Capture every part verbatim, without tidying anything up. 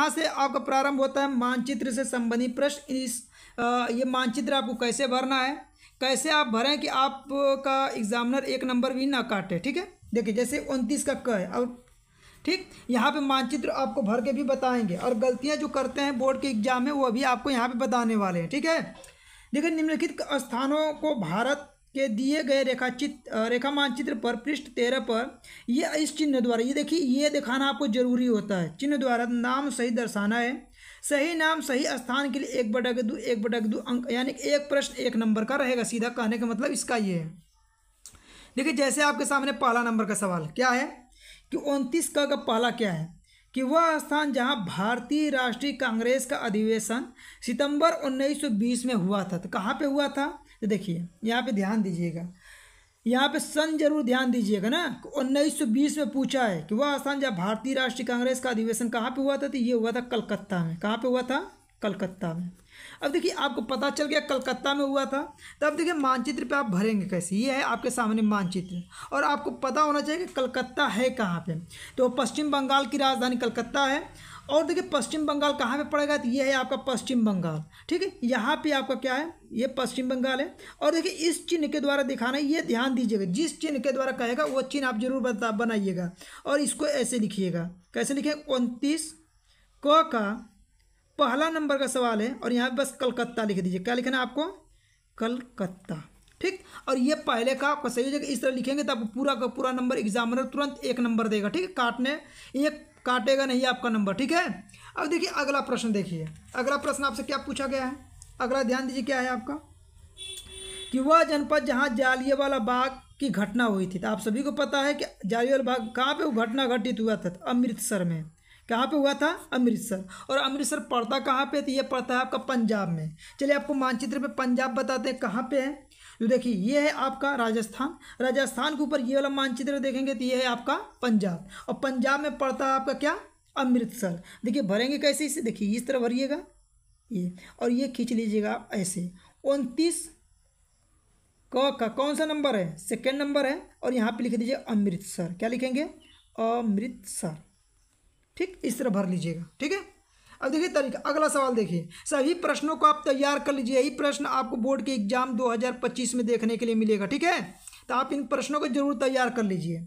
यहाँ से आपका प्रारंभ होता है मानचित्र से संबंधित प्रश्न। इस आ, ये मानचित्र आपको कैसे भरना है, कैसे आप भरें कि आपका एग्जामिनर एक नंबर भी ना काटे। ठीक है, देखिए जैसे उनतीस का क है और ठीक यहाँ पे मानचित्र आपको भर के भी बताएंगे और गलतियाँ जो करते हैं बोर्ड के एग्जाम में वो भी आपको यहाँ पे बताने वाले हैं। ठीक है, देखिए निम्नलिखित स्थानों को भारत के दिए गए रेखाचित्र रेखा मानचित्र पर पृष्ठ तेरह पर यह इस चिन्ह द्वारा, ये देखिए ये दिखाना आपको जरूरी होता है, चिन्ह द्वारा नाम सही दर्शाना है। सही नाम सही स्थान के लिए एक बटक दो एक बटक दो अंक, यानी एक प्रश्न एक नंबर का रहेगा। सीधा कहने का मतलब इसका ये है। देखिए जैसे आपके सामने पहला नंबर का सवाल क्या है कि उनतीस का, का पहला क्या है कि वह स्थान जहां भारतीय राष्ट्रीय कांग्रेस का अधिवेशन सितंबर उन्नीस सौ बीस में हुआ था। तो कहाँ पे हुआ था, तो देखिए यहाँ पे ध्यान दीजिएगा, यहाँ पे सन जरूर ध्यान दीजिएगा ना। उन्नीस सौ बीस में पूछा है कि वह स्थान जहाँ भारतीय राष्ट्रीय कांग्रेस का अधिवेशन कहाँ पे हुआ था, तो ये हुआ था कलकत्ता में। कहाँ पे हुआ था, कलकत्ता में। अब देखिए आपको पता चल गया कलकत्ता में हुआ था, तब देखिए मानचित्र पे आप भरेंगे कैसे। ये है आपके सामने मानचित्र और आपको पता होना चाहिए कि कलकत्ता है कहाँ पे। तो पश्चिम बंगाल की राजधानी कलकत्ता है और देखिए पश्चिम बंगाल कहाँ पे पड़ेगा, तो ये है आपका पश्चिम बंगाल। ठीक है, यहाँ पे आपका क्या है, ये पश्चिम बंगाल है। और देखिए इस चिन्ह के द्वारा दिखाना है, ये ध्यान दीजिएगा, जिस चिन्ह के द्वारा कहेगा वो चिन्ह आप जरूर बता बनाइएगा और इसको ऐसे लिखिएगा। कैसे लिखेंगे, उनतीस क का पहला नंबर का सवाल है और यहाँ बस कलकत्ता लिख दीजिए। क्या लिखना है आपको, कलकत्ता। ठीक, और ये पहले का आपका सही जगह इस तरह लिखेंगे तो आपको पूरा का पूरा नंबर एग्जामिनर तुरंत एक नंबर देगा। ठीक है, काटने ये काटेगा नहीं आपका नंबर। ठीक है, अब देखिए अगला प्रश्न, देखिए अगला प्रश्न आपसे क्या पूछा गया है, अगला ध्यान दीजिए क्या है आपका कि वह जनपद जहाँ जालियांवाला बाग की घटना हुई थी। तो आप सभी को पता है कि जालियांवाला बाग कहाँ पर वो घटना घटित हुआ था, अमृतसर में। कहाँ पे हुआ था, अमृतसर। और अमृतसर पड़ता कहाँ पे, तो ये पड़ता है आपका पंजाब में। चलिए आपको मानचित्र पे पंजाब बताते हैं कहाँ पे है। तो देखिए ये है आपका राजस्थान, राजस्थान के ऊपर ये वाला मानचित्र देखेंगे तो ये है आपका पंजाब और पंजाब में पड़ता है आपका क्या, अमृतसर। देखिए भरेंगे कैसे इसे, देखिए इस तरह भरिएगा ये और ये खींच लीजिएगा आप ऐसे। उनतीस क का कौन सा नंबर है, सेकेंड नंबर है और यहाँ पर लिख दीजिए अमृतसर। क्या लिखेंगे, अमृतसर। ठीक, इस तरह भर लीजिएगा। ठीक है, अब देखिए तरीका, अगला सवाल देखिए। सभी प्रश्नों को आप तैयार कर लीजिए, यही प्रश्न आपको बोर्ड के एग्जाम दो हज़ार पच्चीस में देखने के लिए मिलेगा। ठीक है, तो आप इन प्रश्नों को जरूर तैयार कर लीजिए।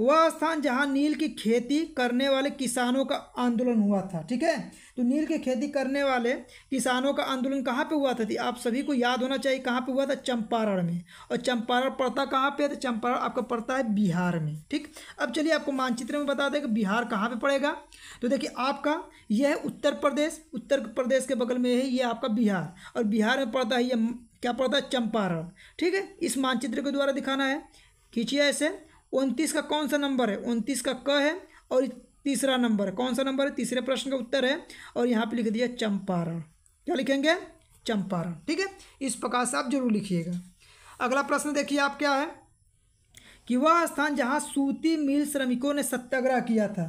वह स्थान जहां नील की खेती करने वाले किसानों का आंदोलन हुआ था। ठीक है, तो नील की खेती करने वाले किसानों का आंदोलन कहाँ पे हुआ था, थी? आप सभी को याद होना चाहिए कहाँ पे हुआ था, चंपारण में। और चंपारण पड़ता कहाँ पे है, तो चंपारण आपका पड़ता है बिहार में। ठीक, अब चलिए आपको मानचित्र में बता दें कि बिहार कहाँ पे पड़ेगा। तो देखिए आपका यह है उत्तर प्रदेश, उत्तर प्रदेश के बगल में है ये आपका बिहार और बिहार में पड़ता है ये क्या, पड़ता है चंपारण। ठीक है, इस मानचित्र के द्वारा दिखाना है, खींचिए ऐसे। उनतीस का कौन सा नंबर है, उनतीस का क है और तीसरा नंबर है, कौन सा नंबर है, तीसरे प्रश्न का उत्तर है और यहाँ पे लिख दिया चंपारण। क्या लिखेंगे, चंपारण। ठीक है, इस प्रकार से आप जरूर लिखिएगा। अगला प्रश्न देखिए आप क्या है कि वह स्थान जहाँ सूती मिल श्रमिकों ने सत्याग्रह किया था।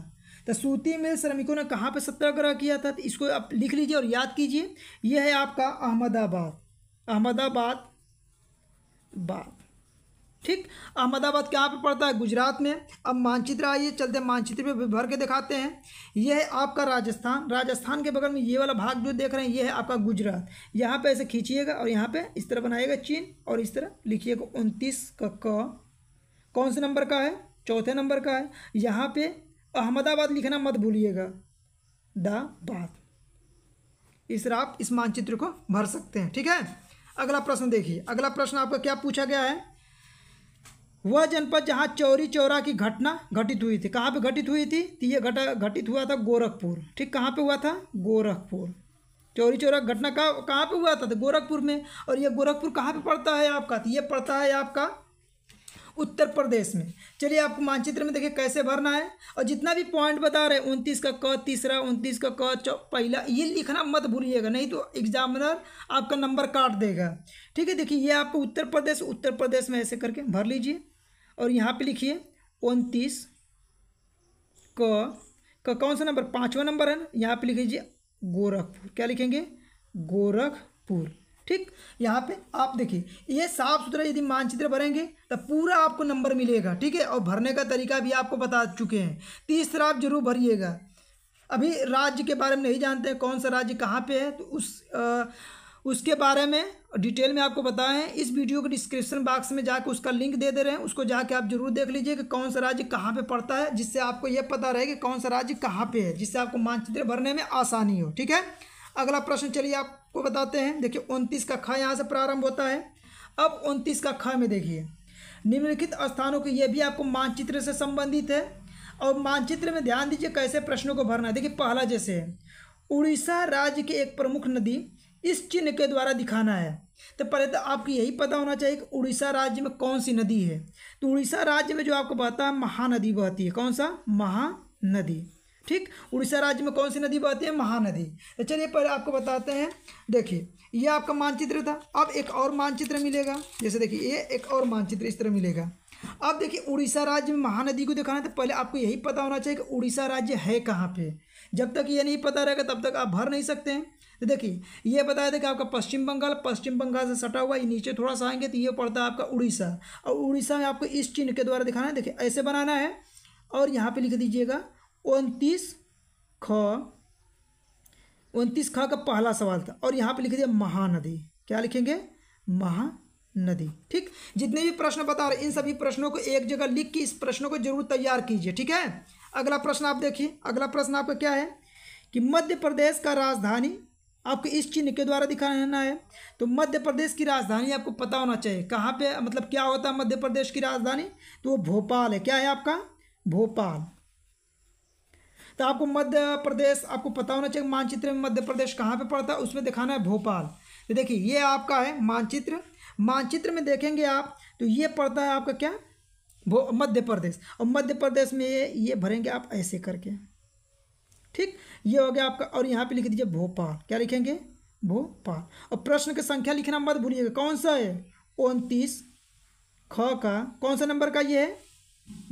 तो सूती मिल श्रमिकों ने कहाँ पे सत्याग्रह किया था, तो इसको आप लिख लीजिए और याद कीजिए। यह है आपका अहमदाबाद, अहमदाबाद बात। ठीक, अहमदाबाद कहाँ पे पड़ता है, गुजरात में। अब मानचित्र आइए, चलते मानचित्र पे भर के दिखाते हैं। यह है आपका राजस्थान, राजस्थान के बगल में ये वाला भाग जो देख रहे हैं ये है आपका गुजरात। यहाँ पे ऐसे खींचिएगा और यहाँ पे इस तरह बनाइएगा चिन्ह और इस तरह लिखिएगा। उनतीस का क कौन से नंबर का है, चौथे नंबर का है। यहाँ पर अहमदाबाद लिखना मत भूलिएगा, दा बात। इस तरह आप इस मानचित्र को भर सकते हैं। ठीक है, अगला प्रश्न देखिए। अगला प्रश्न आपका क्या पूछा गया है, वह जनपद जहाँ चौरी चौरा की घटना घटित हुई थी। कहाँ पे घटित हुई थी, तो ये घटा घटित हुआ था गोरखपुर। ठीक, कहाँ पे हुआ था, गोरखपुर। चौरी चौरा घटना का कहाँ पे हुआ था, तो गोरखपुर में। और ये गोरखपुर कहाँ पे पड़ता है आपका, तो ये पड़ता है आपका उत्तर प्रदेश में। चलिए आपको मानचित्र में देखिए कैसे भरना है। और जितना भी पॉइंट बता रहे हैं, उनतीस का क तीसरा, उनतीस का क चौ पहला, ये लिखना मत भूलिएगा नहीं तो एग्जामिनर आपका नंबर काट देगा। ठीक है, देखिए ये आपको उत्तर प्रदेश, उत्तर प्रदेश में ऐसे करके भर लीजिए और यहाँ पे लिखिए उनतीस क का कौन सा नंबर, पाँचवा नंबर है ना। यहाँ पे लिख लीजिए गोरखपुर। क्या लिखेंगे, गोरखपुर। ठीक, यहाँ पे आप देखिए ये साफ सुथरा यदि मानचित्र भरेंगे तो पूरा आपको नंबर मिलेगा। ठीक है, और भरने का तरीका भी आपको बता चुके हैं, तीस तरह आप जरूर भरिएगा। अभी राज्य के बारे में नहीं जानते हैं कौन सा राज्य कहाँ पे है, तो उस आ, उसके बारे में डिटेल में आपको बताएं। इस वीडियो के डिस्क्रिप्शन बॉक्स में जाकर उसका लिंक दे दे रहे हैं, उसको जाके आप जरूर देख लीजिए कि कौन सा राज्य कहाँ पे पड़ता है, जिससे आपको यह पता रहे कि कौन सा राज्य कहाँ पे है, जिससे आपको मानचित्र भरने में आसानी हो। ठीक है, अगला प्रश्न चलिए आपको बताते हैं। देखिए उनतीस का ख यहाँ से प्रारंभ होता है। अब उनतीस का ख में देखिए निम्नलिखित स्थानों के, ये भी आपको मानचित्र से संबंधित है और मानचित्र में ध्यान दीजिए कैसे प्रश्नों को भरना है। देखिए पहला जैसे है उड़ीसा राज्य की एक प्रमुख नदी इस चिन्ह के द्वारा दिखाना है, तो पहले तो आपको यही पता होना चाहिए कि उड़ीसा राज्य में कौन सी नदी है। तो उड़ीसा राज्य में जो आपको बहता है महानदी बहती है, कौन सा महानदी। ठीक, उड़ीसा राज्य में कौन सी नदी बहती है, महानदी। तो चलिए पहले आपको बताते हैं। देखिए ये आपका मानचित्र था, अब एक और मानचित्र मिलेगा, जैसे देखिए ये एक और मानचित्र इस तरह मिलेगा। अब देखिए उड़ीसा राज्य में महानदी को दिखाना है, तो पहले आपको यही पता होना चाहिए कि उड़ीसा राज्य है कहाँ पे। जब तक ये नहीं पता रहेगा तब तक आप भर नहीं सकते हैं। तो देखिए ये बताया था कि आपका पश्चिम बंगाल, पश्चिम बंगाल से सटा हुआ, ये नीचे थोड़ा सा आएंगे तो ये पड़ता है आपका उड़ीसा, और उड़ीसा में आपको इस चिन्ह के द्वारा दिखाना है। देखिए ऐसे बनाना है और यहाँ पे लिख दीजिएगा उनतीस ख, उनतीस ख का पहला सवाल था, और यहाँ पे लिख दिया महानदी। क्या लिखेंगे, महानदी। ठीक, जितने भी प्रश्न बता रहे इन सभी प्रश्नों को एक जगह लिख के इस प्रश्नों को जरूर तैयार कीजिए। ठीक है, अगला प्रश्न आप देखिए। अगला प्रश्न आपका क्या है कि मध्य प्रदेश का राजधानी आपको इस चिन्ह के द्वारा दिखाना है। तो मध्य प्रदेश की राजधानी आपको पता होना चाहिए कहाँ पे, मतलब क्या होता है मध्य प्रदेश की राजधानी, तो वो भोपाल है। क्या है आपका, भोपाल। तो आपको मध्य प्रदेश आपको पता होना चाहिए मानचित्र में मध्य प्रदेश कहाँ पे पड़ता है, उसमें दिखाना है भोपाल। तो देखिए ये आपका है मानचित्र, मानचित्र में देखेंगे आप तो ये पड़ता है आपका क्या, भो मध्य प्रदेश, और मध्य प्रदेश में ये ये भरेंगे आप ऐसे करके। ठीक, ये हो गया आपका, और यहाँ पे लिख दीजिए भोपाल। क्या लिखेंगे, भोपाल। और प्रश्न की संख्या लिखना मत भूलिएगा, कौन सा है उनतीस ख का, कौन सा नंबर का, ये है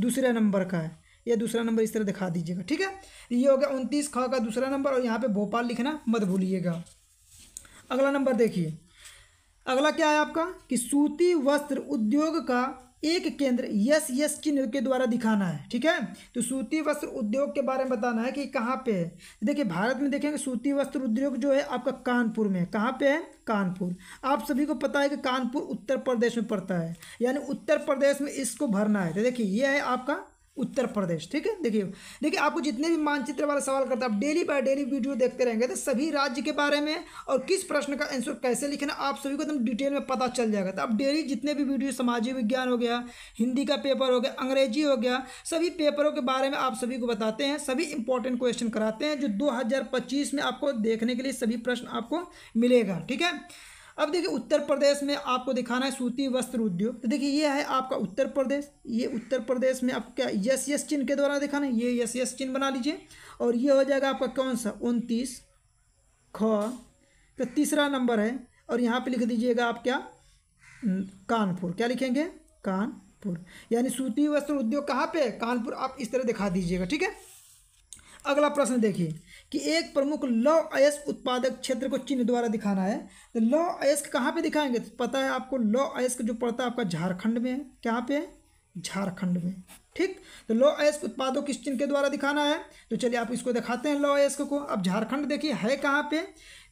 दूसरे नंबर का है, ये दूसरा नंबर इस तरह दिखा दीजिएगा। ठीक है, ये हो गया उनतीस ख का दूसरा नंबर, और यहाँ पे भोपाल लिखना मत भूलिएगा। अगला नंबर देखिए, अगला क्या है आपका कि सूती वस्त्र उद्योग का एक केंद्र यस यस चिन्ह के द्वारा दिखाना है। ठीक है, तो सूती वस्त्र उद्योग के बारे में बताना है कि कहाँ पे है। देखिए भारत में देखेंगे सूती वस्त्र उद्योग जो है आपका कानपुर में, कहाँ पे है, कानपुर। आप सभी को पता है कि कानपुर उत्तर प्रदेश में पड़ता है, यानी उत्तर प्रदेश में इसको भरना है। तो देखिए ये है आपका उत्तर प्रदेश। ठीक है, देखिए देखिए आपको जितने भी मानचित्र वाला सवाल करता है आप डेली बाय डेली वीडियो देखते रहेंगे, तो सभी राज्य के बारे में और किस प्रश्न का आंसर कैसे लिखना आप सभी को एकदम डिटेल में पता चल जाएगा। तो आप डेली जितने भी वीडियो, सामाजिक विज्ञान हो गया, हिंदी का पेपर हो गया, अंग्रेजी हो गया, सभी पेपरों के बारे में आप सभी को बताते हैं, सभी इंपॉर्टेंट क्वेश्चन कराते हैं जो दो हज़ार पच्चीस में आपको देखने के लिए सभी प्रश्न आपको मिलेगा। ठीक है, अब देखिए उत्तर प्रदेश में आपको दिखाना है सूती वस्त्र उद्योग। तो देखिए ये है आपका उत्तर प्रदेश, ये उत्तर प्रदेश में आपको क्या यस यस चिन्ह के द्वारा दिखाना है, ये यस यस चिन्ह बना लीजिए, और ये हो जाएगा आपका कौन सा उनतीस ख का तीसरा नंबर है, और यहाँ पे लिख दीजिएगा आप क्या, कानपुर। क्या लिखेंगे, कानपुर, यानी सूती वस्त्र उद्योग कहाँ पर है, कानपुर। आप इस तरह दिखा दीजिएगा। ठीक है, अगला प्रश्न देखिए कि एक प्रमुख लौह अयस्क उत्पादक क्षेत्र को चिन्ह द्वारा दिखाना है। तो लौह अयस्क कहाँ पे दिखाएंगे, तो पता है आपको लौह अयस्क जो पड़ता है आपका झारखंड में है। कहाँ पे, झारखंड में। ठीक, तो लौह अयस्क उत्पादों किस चिन्ह के द्वारा दिखाना है, तो चलिए आप इसको दिखाते हैं लौह अयस्क को। अब झारखंड देखिए है कहाँ पे,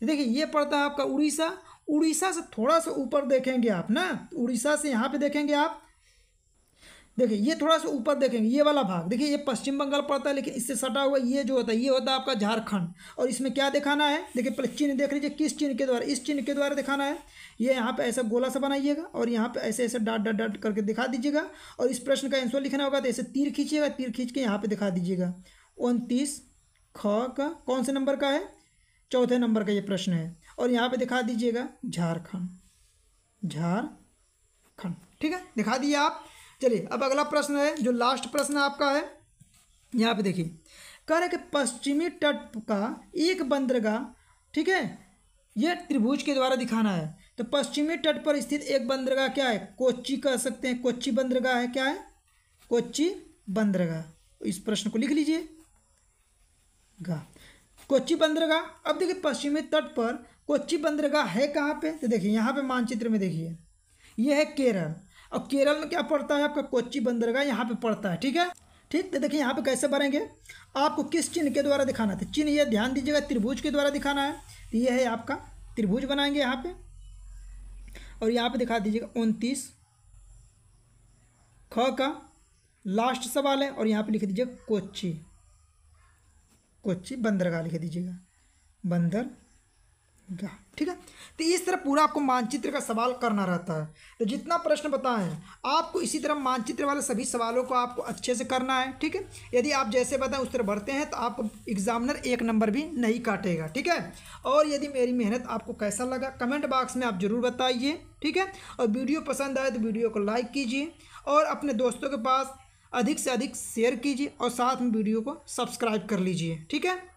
देखिए ये पड़ता है आपका उड़ीसा। उड़ीसा से थोड़ा सा ऊपर देखेंगे आप ना, उड़ीसा से यहाँ पे देखेंगे आप, देखिए ये थोड़ा सा ऊपर देखेंगे ये वाला भाग, देखिए ये पश्चिम बंगाल पड़ता है, लेकिन इससे सटा हुआ ये जो होता है ये होता है आपका झारखंड। और इसमें क्या दिखाना है, देखिए पहले चिन्ह देख लीजिए किस चिन्ह के द्वारा, इस चिन्ह के द्वारा दिखाना है। ये यहाँ पे ऐसा गोला सा बनाइएगा और यहाँ पे ऐसे ऐसे डॉट डॉट डॉट करके दिखा दीजिएगा, और इस प्रश्न का आंसर लिखना होगा तो ऐसे तीर खींचिएगा, तीर खींच के यहाँ पर दिखा दीजिएगा। उनतीस ख का कौन से नंबर का है, चौथे नंबर का ये प्रश्न है, और यहाँ पर दिखा दीजिएगा झारखंड, झारखंड। ठीक है, दिखा दिए आप। चलिए अब अगला प्रश्न है जो लास्ट प्रश्न आपका है, यहाँ पे देखिए कर के पश्चिमी तट का एक बंदरगाह, ठीक है, यह त्रिभुज के द्वारा दिखाना है। तो पश्चिमी तट पर स्थित एक बंदरगाह क्या है, कोच्चि कह सकते हैं, कोच्चि बंदरगाह है। क्या है, कोच्चि बंदरगाह। इस प्रश्न को लिख लीजिए गा, कोच्चि बंदरगाह। अब देखिए पश्चिमी तट पर कोच्चि बंदरगाह है कहाँ पे, तो देखिए यहाँ पे मानचित्र में देखिए ये है केरल, और केरल में क्या पड़ता है आपका कोच्चि बंदरगाह यहाँ पे पड़ता है। ठीक है, ठीक है। देखिए यहाँ पे कैसे भरेंगे, आपको किस चिन्ह के द्वारा दिखाना था, चिन्ह ये ध्यान दीजिएगा त्रिभुज के द्वारा दिखाना है, तो ये है आपका त्रिभुज बनाएंगे यहाँ पे, और यहाँ पे दिखा दीजिएगा उनतीस ख का लास्ट सवाल है, और यहाँ पे लिख दीजिएगा कोच्चि, कोच्चि बंदरगाह लिख दीजिएगा, बंदरगाह। ठीक है, तो इस तरह पूरा आपको मानचित्र का सवाल करना रहता है। तो जितना प्रश्न बताएं आपको इसी तरह मानचित्र वाले सभी सवालों को आपको अच्छे से करना है। ठीक है, यदि आप जैसे बताएं उस तरह भरते हैं तो आपको एग्जामिनर एक नंबर भी नहीं काटेगा। ठीक है, और यदि मेरी मेहनत आपको कैसा लगा कमेंट बॉक्स में आप ज़रूर बताइए। ठीक है, और वीडियो पसंद आए तो वीडियो को लाइक कीजिए और अपने दोस्तों के पास अधिक से अधिक शेयर कीजिए, और साथ में वीडियो को सब्सक्राइब कर लीजिए। ठीक है।